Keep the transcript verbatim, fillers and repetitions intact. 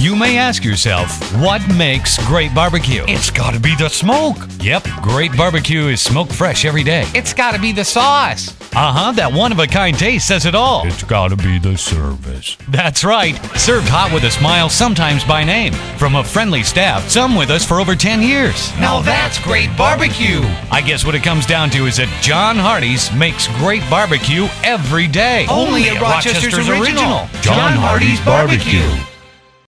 You may ask yourself, what makes great barbecue? It's gotta be the smoke. Yep, great barbecue is smoked fresh every day. It's gotta be the sauce. Uh-huh, that one-of-a-kind taste says it all. It's gotta be the service. That's right. Served hot with a smile, sometimes by name. From a friendly staff, some with us for over ten years. Now that's great barbecue. I guess what it comes down to is that John Hardy's makes great barbecue every day. Only at Rochester's Original. John Hardy's Barbecue.